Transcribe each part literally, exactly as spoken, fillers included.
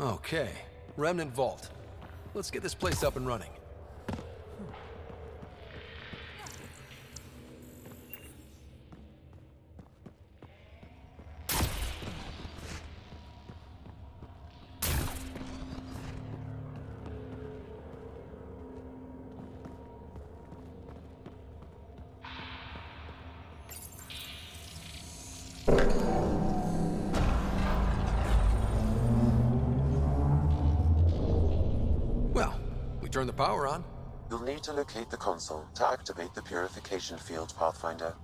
Okay, Remnant Vault. Let's get this place up and running. Turn the power on. You'll need to locate the console to activate the purification field, Pathfinder.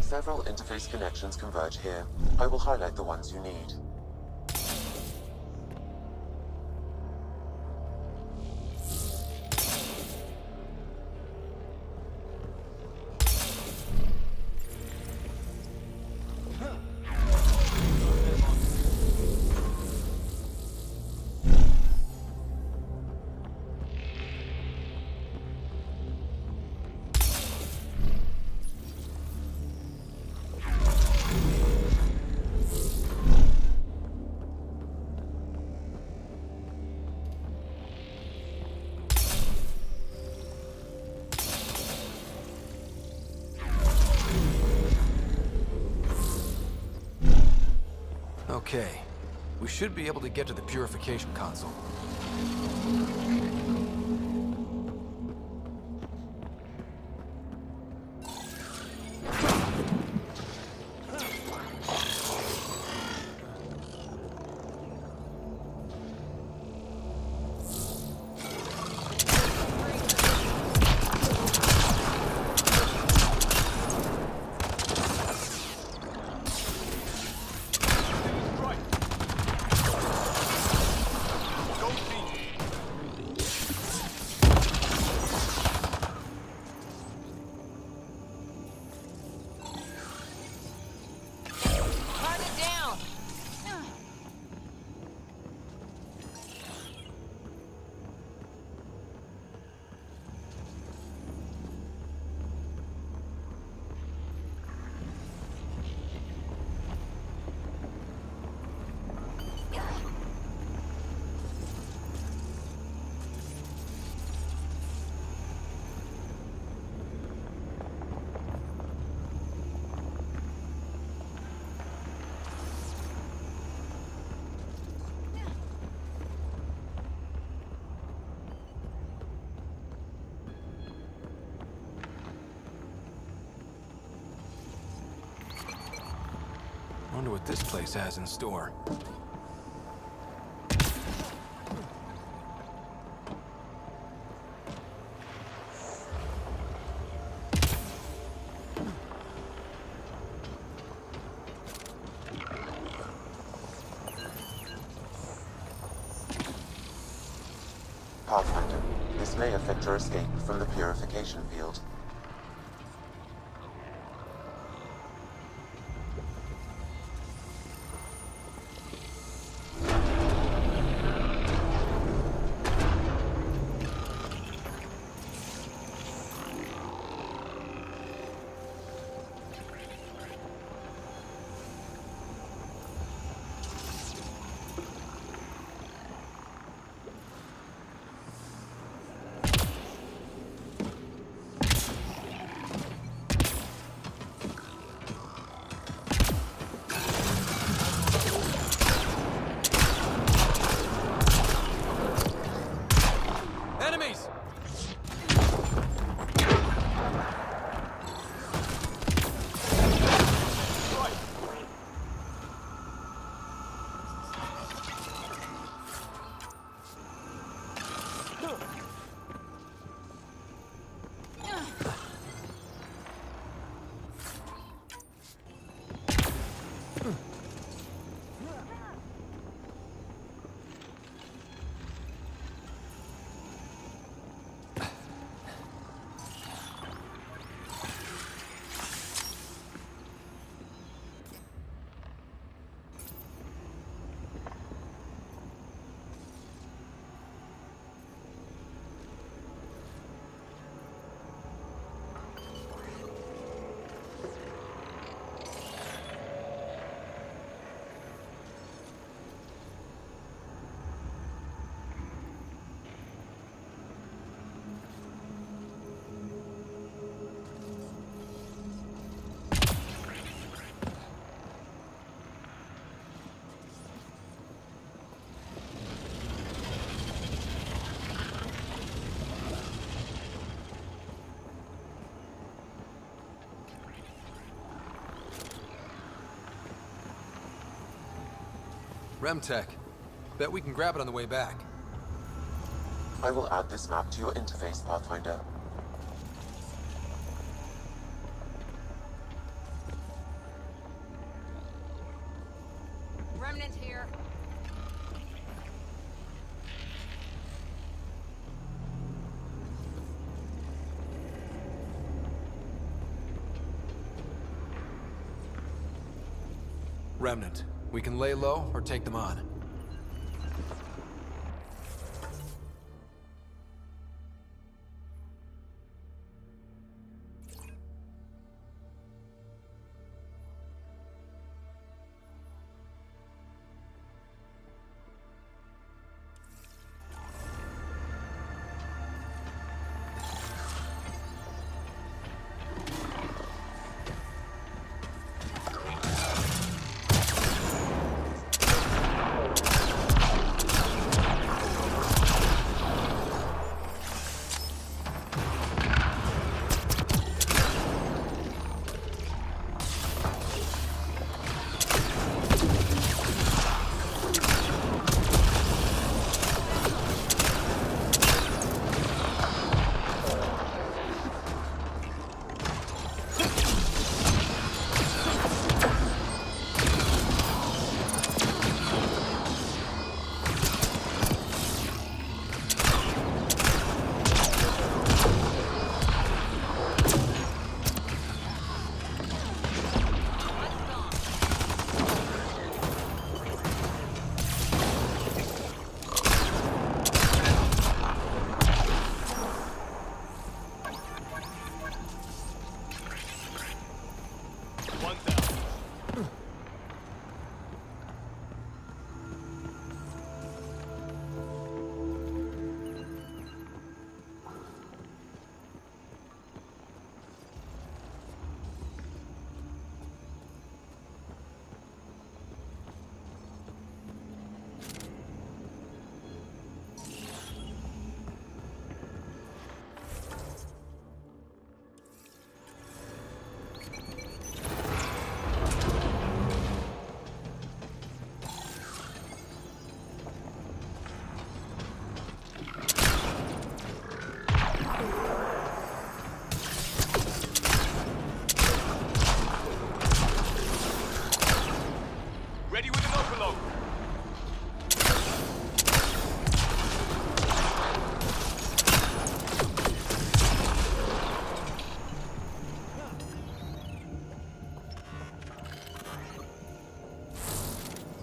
Several interface connections converge here. I will highlight the ones you need. Okay, we should be able to get to the purification console. I wonder what this place has in store. Pathfinder, this may affect your escape from the purification field. Remtech. Bet we can grab it on the way back. I will add this map to your interface, Pathfinder. Remnant here. Remnant. We can lay low or take them on.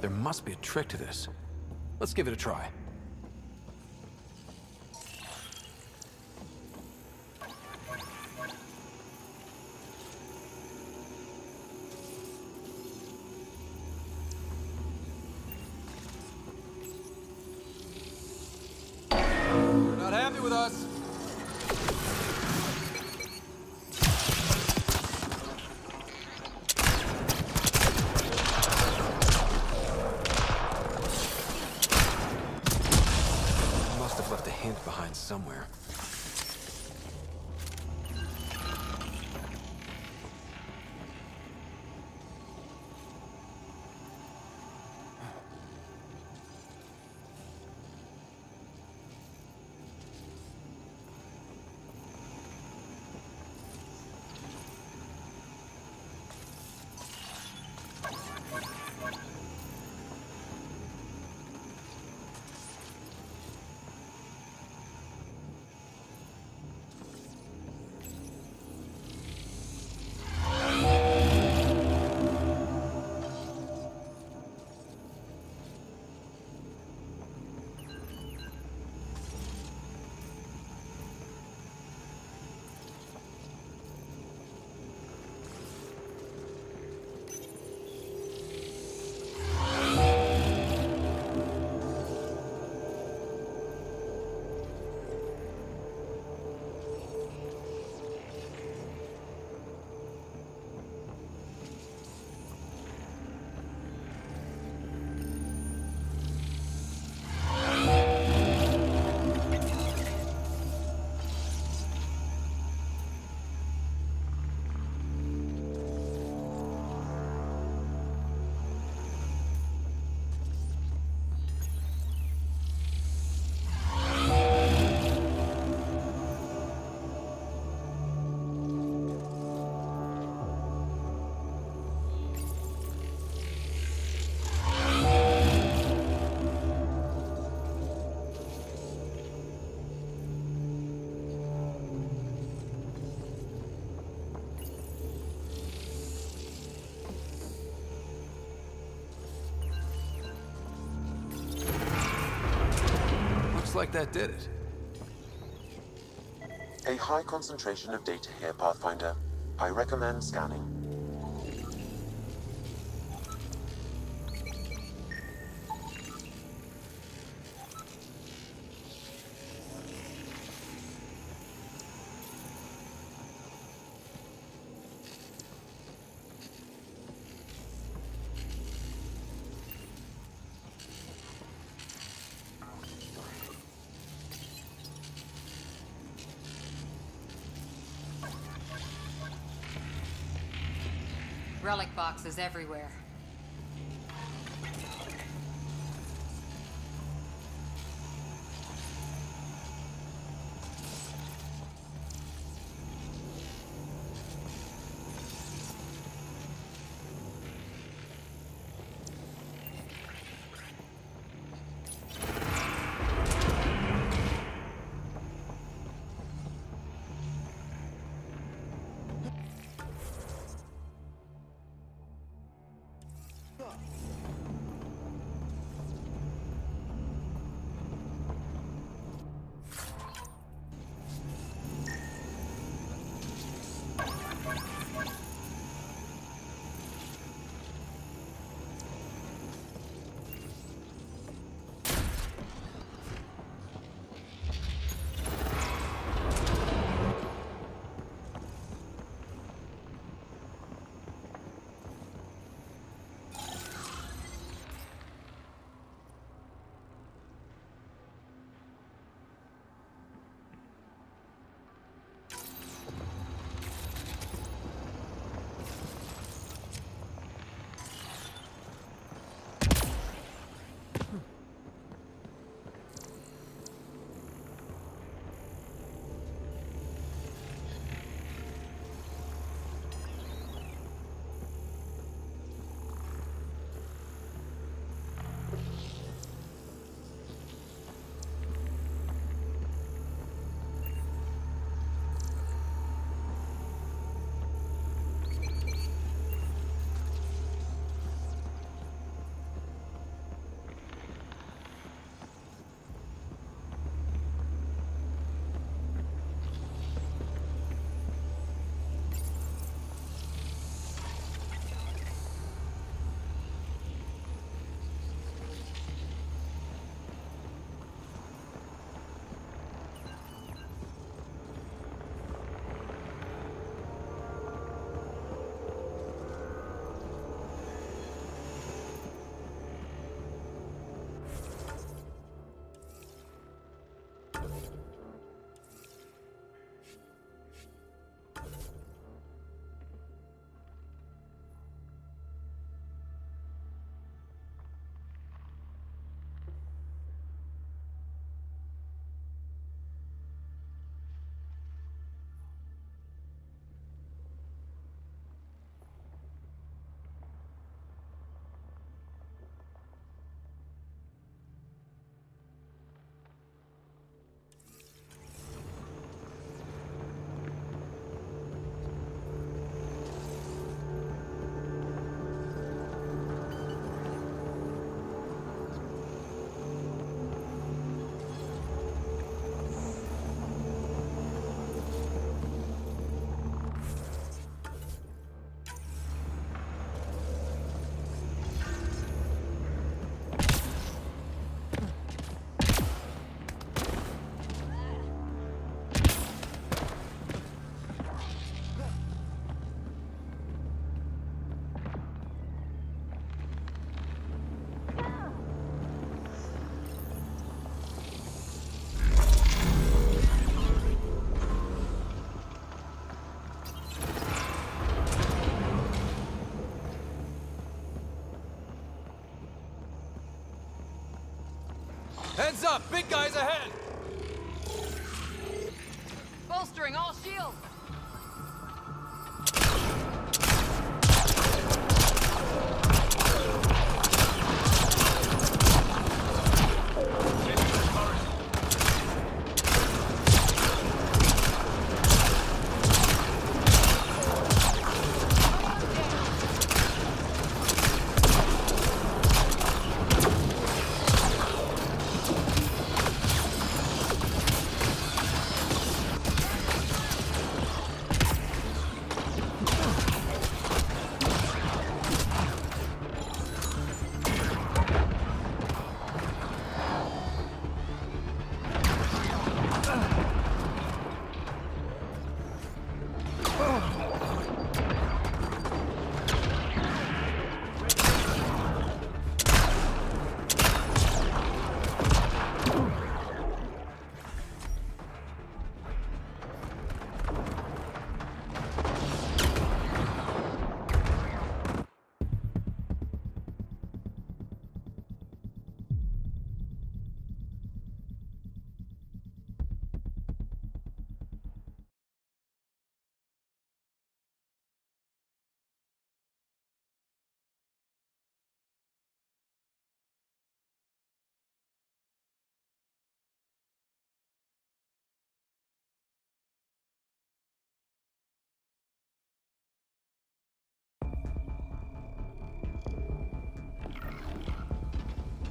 There must be a trick to this. Let's give it a try. You're not happy with us. Somewhere. like that did it. A high concentration of data here, Pathfinder. I recommend scanning. Relic boxes everywhere. Heads up! Big guys ahead! Bolstering all shields!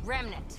Remnant.